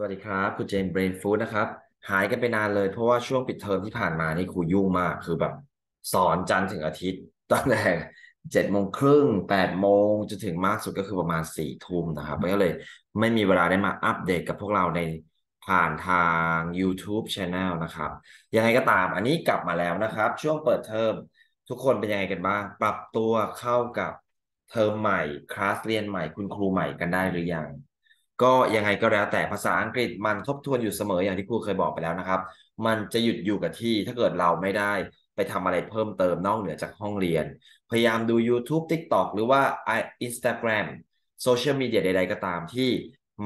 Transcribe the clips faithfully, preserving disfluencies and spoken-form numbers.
สวัสดีครับคุณเจนเบรนฟู้ดนะครับ หายกันไปนานเลยเพราะว่าช่วงปิดเทอมที่ผ่านมานี่ครูยุ่งมากคือแบบสอนจันทร์ถึงอาทิตย์ตั้งแต่เจ็ดโมงครึ่งแปดโมงจนถึงมากสุดก็คือประมาณสี่ทุ่มนะครับก็เลยไม่มีเวลาได้มาอัปเดตกับพวกเราในผ่านทาง YouTube Channel นะครับยังไงก็ตามอันนี้กลับมาแล้วนะครับช่วงเปิดเทอมทุกคนเป็นยังไงกันบ้างปรับตัวเข้ากับเทอมใหม่คลาสเรียนใหม่คุณครูใหม่กันได้หรือยังก็ยังไงก็แล้วแต่ภาษาอังกฤษมันทบทวนอยู่เสมออย่างที่ครูเคยบอกไปแล้วนะครับมันจะหยุดอยู่กับที่ถ้าเกิดเราไม่ได้ไปทำอะไรเพิ่มเติมนอกเหนือจากห้องเรียนพยายามดู YouTube TikTok หรือว่า Instagram โซเชียลมีเดียใดๆก็ตามที่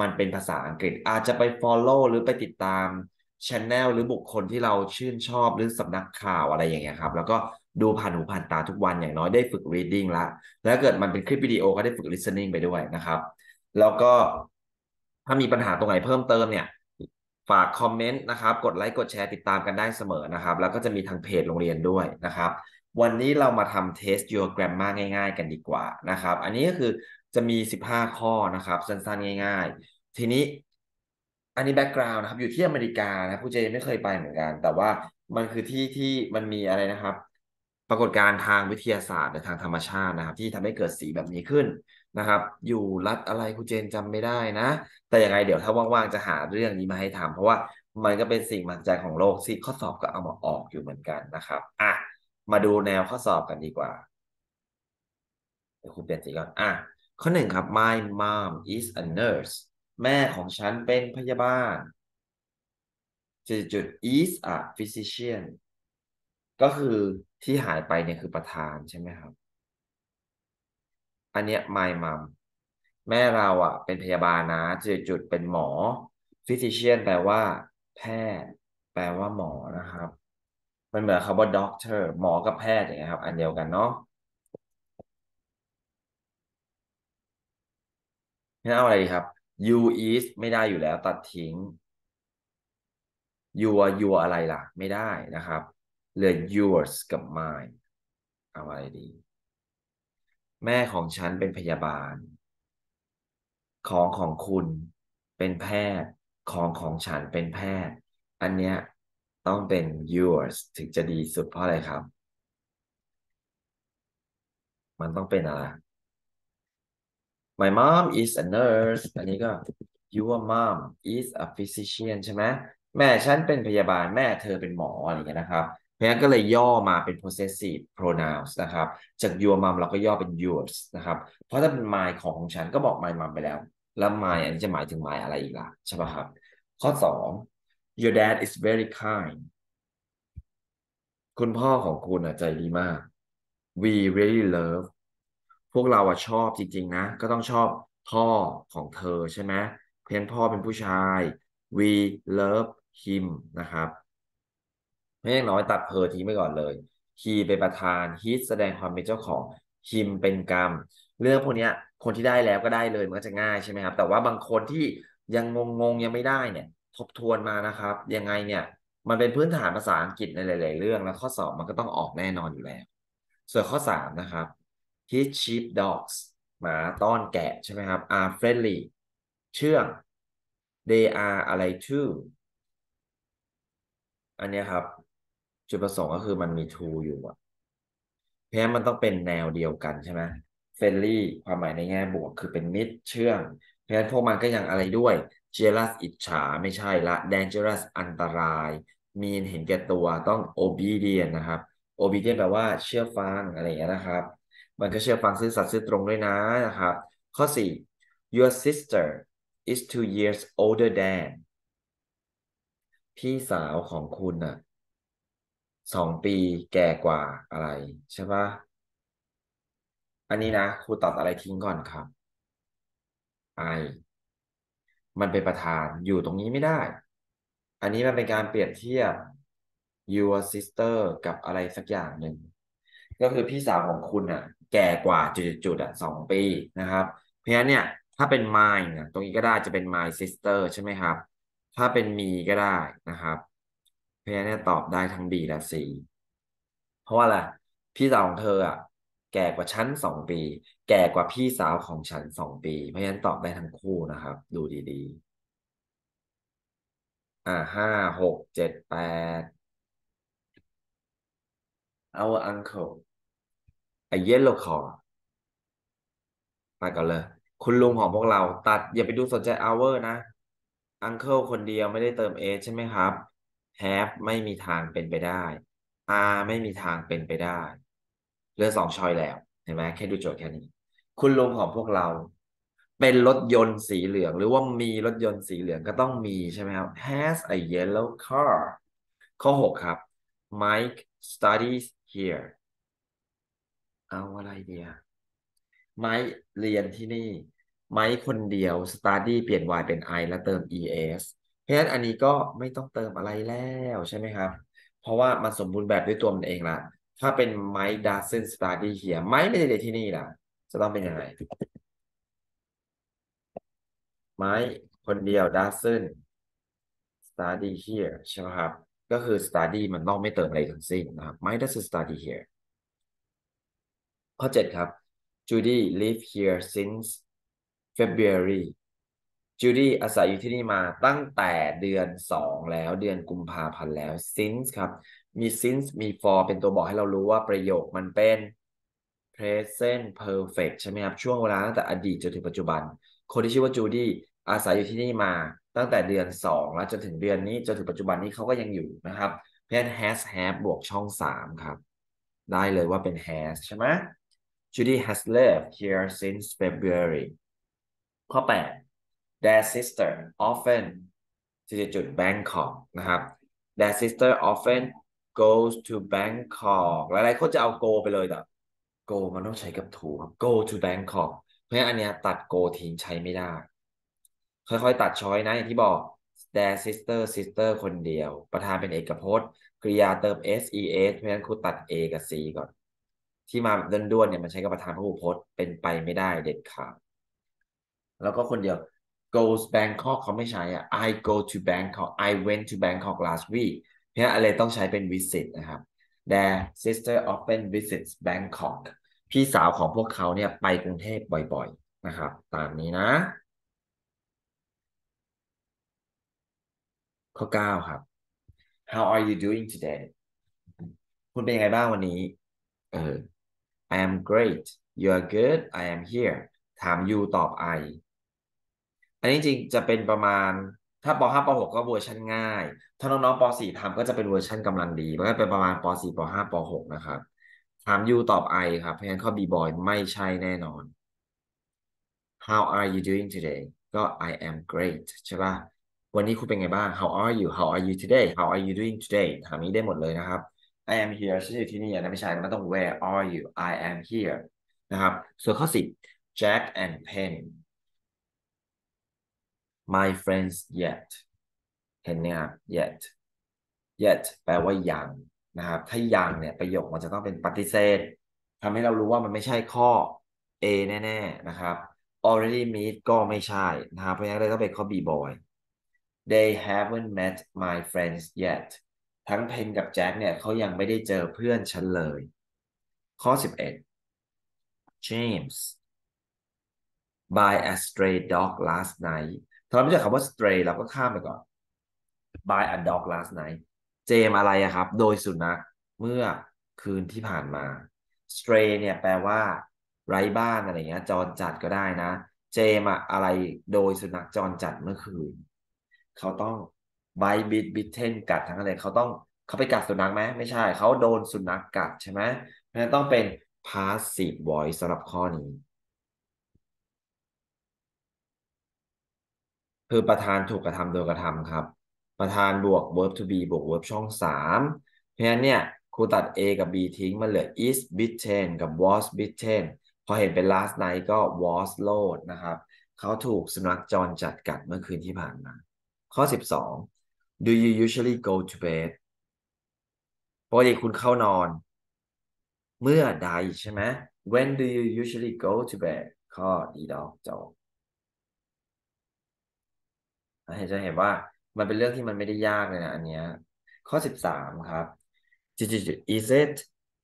มันเป็นภาษาอังกฤษอาจจะไป follow หรือไปติดตาม Channel หรือบุคคลที่เราชื่นชอบหรือสำนักข่าวอะไรอย่างเงี้ยครับแล้วก็ดูผ่านหูผ่านตาทุกวันอย่างน้อยได้ฝึก reading ละแล้วเกิดมันเป็นคลิปวิดีโอก็ได้ฝึก listening ไปด้วยนะครับแล้วก็ถ้ามีปัญหาตรงไหนเพิ่มเติมเนี่ยฝากคอมเมนต์นะครับกดไลค์กดแชร์ติดตามกันได้เสมอนะครับแล้วก็จะมีทางเพจโรงเรียนด้วยนะครับวันนี้เรามาทำ test your grammar ง่ายๆกันดีกว่านะครับอันนี้ก็คือจะมีสิบห้าข้อนะครับสั้นๆง่ายๆทีนี้อันนี้ background นะครับอยู่ที่อเมริกานะผู้เจนไม่เคยไปเหมือนกันแต่ว่ามันคือที่ที่มันมีอะไรนะครับปรากฏการณ์ทางวิทยาศาสตร์หรือทางธรรมชาตินะครับที่ทำให้เกิดสีแบบนี้ขึ้นนะครับอยู่รัฐอะไรคุณเจนจำไม่ได้นะแต่ยังไงเดี๋ยวถ้าว่างๆจะหาเรื่องนี้มาให้ทำเพราะว่ามันก็เป็นสิ่งมหัศจรรย์ของโลกสิข้อสอบก็เอามาออกอยู่เหมือนกันนะครับอ่ะมาดูแนวข้อสอบกันดีกว่าเดี๋ยวคุณเปลี่ยนสีก่อนอ่ะข้อหนึ่งครับ my mom is a nurse แม่ของฉันเป็นพยาบาลจุด is a physician ก็คือที่หายไปเนี่ยคือประธานใช่ไหมครับอันเนี้ย my mom แม่เราอ่ะเป็นพยาบาลนะจุดๆเป็นหมอ physician แปลว่าแพทย์แปลว่าหมอนะครับมันเหมือนคำว่า doctor หมอกับแพทย์อย่างเงี้ยครับอันเดียวกันเนาะงั้นเอาอะไรดีครับ you is ไม่ได้อยู่แล้วตัดทิ้ง your your อะไรล่ะไม่ได้นะครับเหลือ yours กับ mine เอาอะไรดีแม่ของฉันเป็นพยาบาลของของคุณเป็นแพทย์ของของฉันเป็นแพทย์อันเนี้ยต้องเป็น yours ถึงจะดีสุดเพราะอะไรครับมันต้องเป็นอะไร my mom is a nurse อันนี้ก็ your mom is a physician ใช่ไหมแม่ฉันเป็นพยาบาลแม่เธอเป็นหมออะไรอย่างเงี้ยนะครับเพราะงั้นก็เลยย่อมาเป็น possessive pronouns นะครับจาก your mom เราก็ย่อเป็น yours นะครับเพราะถ้าเป็น my ของของฉันก็บอก my mom ไปแล้วแล้ว my อันนี้จะหมายถึง my อะไรอีกล่ะใช่ป่ะครับข้อสอง your dad is very kind คุณพ่อของคุณใจดีมาก we really love พวกเราชอบจริงๆนะก็ต้องชอบพ่อของเธอใช่ไหมเพียงพ่อเป็นผู้ชาย we love him นะครับไม่อย่างน้อยตัดเพอทีไปก่อนเลย he เป็นประธาน his แสดงความเป็นเจ้าของ him เป็นกรรมเรื่องพวกนี้คนที่ได้แล้วก็ได้เลยมันก็จะง่ายใช่ไหมครับแต่ว่าบางคนที่ยังงงๆยังไม่ได้เนี่ยทบทวนมานะครับยังไงเนี่ยมันเป็นพื้นฐานภาษาอังกฤษในหลายๆเรื่องแล้วข้อสอบมันก็ต้องออกแน่นอนอยู่แล้วส่วนข้อสามนะครับ his sheep dogs หมาต้อนแกะใช่ไหมครับ are friendly เชื่อง they are อะไร too อันนี้ครับจุดประสงค์ก็คือมันมี to อยู่อะเพราะฉะนั้นมันต้องเป็นแนวเดียวกันใช่ไหม friendly ความหมายในแง่บวกคือเป็นมิตรเชื่องเพราะฉะนั้นพวกมันก็ยังอะไรด้วย jealous อิจฉาไม่ใช่ละ dangerous อันตราย mean เห็นแก่ตัวต้อง obedient นะครับ obedient แปลว่าเชื่อฟังอะไรอย่างนี้นะครับมันก็เชื่อฟังซื่อสัตย์ซื่อตรงด้วยนะนะครับข้อสี่ your sister is two years older than พี่สาวของคุณอะสองปีแก่กว่าอะไรใช่ปะอันนี้นะครูตัดอะไรทิ้งก่อนครับ I มันเป็นประธานอยู่ตรงนี้ไม่ได้อันนี้มันเป็นการเปรียบเทียบ your sister กับอะไรสักอย่างหนึ่งก็คือพี่สาวของคุณอ่ะแก่กว่าจุดๆอ่ะสองปีนะครับเพราะงั้นเนี่ยถ้าเป็น mine นะตรงนี้ก็ได้จะเป็น my sister ใช่ไหมครับถ้าเป็น me ก็ได้นะครับเพราะฉะนั้นตอบได้ทั้ง B และ C เพราะว่าอะไรพี่สาวของเธออ่ะแก่กว่าฉันสองปีแก่กว่าพี่สาวของฉันสองปีเพราะฉะนั้นตอบได้ทั้งคู่นะครับดูดี อ่าห้าหกเจ็ดแปด our uncle a yellow car มาก่อนเลย คุณลุงของพวกเราตัดอย่าไปดูสนใจ our นะ uncle คนเดียวไม่ได้เติม h ใช่ไหมครับ have ไม่มีทางเป็นไปได้ are ไม่มีทางเป็นไปได้เหลือสองชอยแล้วเห็นไหมแค่ดูโจทย์แค่นี้ คุณลุงของพวกเราเป็นรถยนต์สีเหลือง หรือว่ามีรถยนต์สีเหลืองก็ต้องมีใช่ไหมครับ has a yellow car ข้อหกครับ Mike studies here เอาอะไรเดียไมค์เรียนที่นี่ไมค์คนเดียว study เปลี่ยน y เป็น i แล้วเติม es เพราะฉะนั้นอันนี้ก็ไม่ต้องเติมอะไรแล้วใช่ไหมครับ เพราะว่ามันสมบูรณ์แบบด้วยตัวมันเองละถ้าเป็น Mike doesn't study here ไมค์ไม่ได้เรียนที่นี่ล่ะจะต้องเป็นยังไงไมค์คนเดียว doesn't study here ใช่ไหมครับก็คือ study มันต้องไม่เติมอะไรทั้งสิ้นนะครับ Mike doesn't study here ข้อเจ็ดครับ Judy live here since February Judy อาศัยอยู่ที่นี่มาตั้งแต่เดือนสองแล้วเดือนกุมภาพันธ์แล้ว since ครับมี since มี for เป็นตัวบอกให้เรารู้ว่าประโยคมันเป็น present perfect ใช่ไหมครับช่วงเวลาตั้งแต่อดีตจนถึงปัจจุบันคนที่ชื่อว่าจูดี้อาศัยอยู่ที่นี่มาตั้งแต่เดือนสองแล้วจนถึงเดือนนี้จนถึงปัจจุบันนี้เขาก็ยังอยู่นะครับเพราะฉะนั้น has have บวกช่องสามครับได้เลยว่าเป็น has ใช่ไหม Judy has lived here since February ข้อแปด Their sister often จุด Bangkok นะครับ Their sister often goes to Bangkok หลายๆคนจะเอา go ไปเลยแต่ go มันต้องใช้กับ to ครับ go to Bangkokเพราะอันเนี้ยตัดโกทิ้งใช้ไม่ได้ค่อยๆตัดช้อยนะอย่างที่บอก their sister sister คนเดียวประธานเป็นเอกพจน์กริยาเติม s e s เพราะฉะนั้นครูตัด a กับ c ก่อนที่มาแบบด้วนๆเนี่ยมันใช้กับประธานพหูพจน์เป็นไปไม่ได้เด็ดขาดแล้วก็คนเดียว goes Bangkok เขาไม่ใช้อ่ะ I go to Bangkok I went to Bangkok last week เพราะฉะนั้นอะไรต้องใช้เป็น visit นะครับ their sister often visits Bangkokพี่สาวของพวกเขาเนี่ยไปกรุงเทพบ่อยๆนะครับตามนี้นะข้อเก้าครับ How are you doing today คุณเป็นยังไงบ้างวันนี้เออ I am great you are good I am here ถาม you ตอบ I อันนี้จริงจะเป็นประมาณถ้าป .ห้า ป .หก ก็เวอร์ชันง่ายถ้าน้องๆป .สี่ ทำก็จะเป็นเวอร์ชันกำลังดีมันก็เป็นประมาณป .สี่ ป .ห้า ป .หก นะครับถาม you ตอบ I ครับเพราะฉะนั้นข้อ B boy ไม่ใช่แน่นอน How are you doing today ก็ I am great ใช่ป่ะวันนี้คุณเป็นไงบ้าง How are you How are you today How are you doing today ถามนี้ได้หมดเลยนะครับ I am here ฉันอยู่ที่นี่นะไม่ใช่มันต้อง Where are you I am here นะครับส่วนข้อสิบ Jack and Pen My friends yet เห็นไหมครับ yet yet แปลว่ายังนะครับถ้ายังเนี่ยประโยคมันจะต้องเป็นปฏิเสธทำให้เรารู้ว่ามันไม่ใช่ข้อ A แน่ๆนะครับ already meet ก็ไม่ใช่นะครับเพราะงั้นเลยต้องเป็นข้อ B boy they haven't met my friends yet ทั้งเพนกับแจ็คเนี่ยเขายังไม่ได้เจอเพื่อนฉันเลยข้อสิบเอ็ด James by a stray dog last night ถ้าเราไม่เจอคำว่า stray เราก็ข้ามไปก่อน by a dog last nightเจมอะไรอะครับโดยสุนัขเมื่อคืนที่ผ่านมา stray เนี่ยแปลว่าไร้บ้านอะไรเงี้ยจรจัดก็ได้นะเจมอะไรโดยสุนัขจรจัดเมื่อคืนเขาต้อง bite bit bitten กัดทั้งอะไรเขาต้องเขาไปกัดสุนัขไหมไม่ใช่เขาโดนสุนัขกัดใช่ไหมเพราะฉะนั้นต้องเป็น passive voice สำหรับข้อนี้คือประธานถูกกระทำโดยกระทำครับประธานบวก verb to be บวก verb ช่องสามเพราะฉะนั้นเนี่ยครูตัด A กับ B ทิ้งมาเหลือ is bitten กับ was bitten พอเห็นเป็น last night ก็ was load นะครับเขาถูกสุนัขจรจัดกัดเมื่อคืนที่ผ่านมาข้อสิบสอง do you usually go to bed ปกติคุณเข้านอนเมื่อใดใช่ไหม when do you usually go to bed ข้อดีดอกจบจะเห็นว่ามันเป็นเรื่องที่มันไม่ได้ยากเลยนะอันเนี้ยข้อสิบสามครับ is it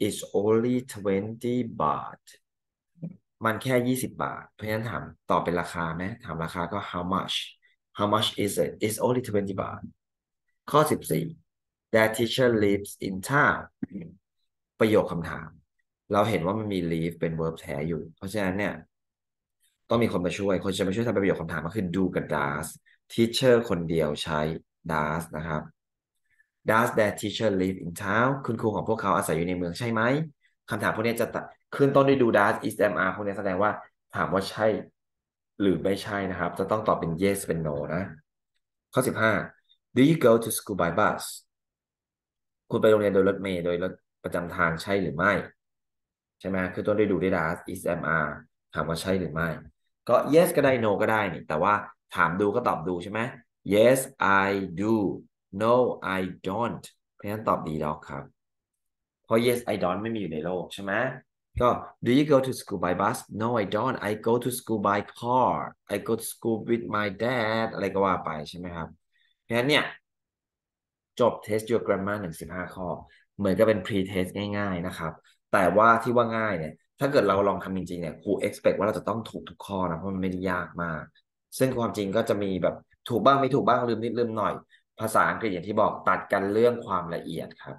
is only twenty baht มันแค่ยี่สิบบาทเพราะฉะนั้นถามตอบเป็นราคาไหมถามราคาก็ how much how much is it is only twenty baht ข้อสิบสี่ that teacher lives in town ประโยคคำถามเราเห็นว่ามันมี live เป็น verb แท้อยู่เพราะฉะนั้นเนี่ยต้องมีคนมาช่วยคนจะมาช่วยทำประโยคคำถามก็คือ do กับ does teacher คนเดียวใช้ does นะครับ does that teacher live in town คุณครูของพวกเขาอาศัยอยู่ในเมืองใช่ไหมคำถามพวกนี้จะขึ้นต้นด้วย do does is am are พวกนี้แสดงว่าถามว่าใช่หรือไม่ใช่นะครับจะต้องตอบเป็น yes เป็น no นะข้อสิบห้า do you go to school by bus คุณไปโรงเรียนโดยรถเมล์โดยรถประจำทางใช่หรือไม่ใช่ไหมคือต้นด้วยดูด้วย does is am are ถามว่าใช่หรือไม่ก็ yes ก็ได้ no ก็ได้นี่แต่ว่าถามดูก็ตอบดูใช่ไหม yes I do no I don't เพราะฉะนั้นตอบดีดอกครับเพราะ yes I don't ไม่มีอยู่ในโลกใช่ไหมก็ do you go to school by bus no I don't I go to school by car I go to school with my dad อะไรก็ว่าไปใช่ไหมครับเพราะฉะนั้นเนี่ยจบ test your grammar หนึ่งสิบห้า ข้อเหมือนกับเป็น pre test ง่ายๆนะครับแต่ว่าที่ว่าง่ายเนี่ยถ้าเกิดเราลองทำจริงๆเนี่ยครู expect ว่าเราจะต้องถูกทุกข้อนะเพราะมันไม่ได้ยากมากซึ่งความจริงก็จะมีแบบถูกบ้างไม่ถูกบ้างลืมนิดลืมหน่อยภาษาอังกฤษอย่างที่บอกตัดกันเรื่องความละเอียดครับ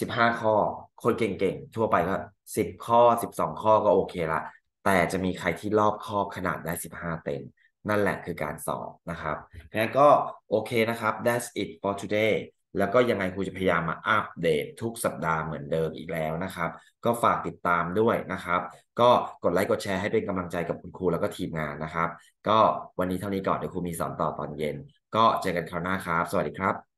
สิบห้าข้อคนเก่งๆทั่วไปก็สิบข้อสิบสองข้อก็โอเคละแต่จะมีใครที่รอบคอบขนาดได้สิบห้าเต็มนั่นแหละคือการสอบนะครับงั้นก็โอเคนะครับ that's it for today แล้วก็ยังไงครูจะพยายามมาอัปเดตทุกสัปดาห์เหมือนเดิมอีกแล้วนะครับก็ฝากติดตามด้วยนะครับก็กดไลค์กดแชร์ให้เป็นกำลังใจกับคุณครูแล้วก็ทีมงานนะครับก็วันนี้เท่านี้ก่อนเดี๋ยวครูมีสอนต่อตอนเย็นก็เจอกันคราวหน้าครับสวัสดีครับ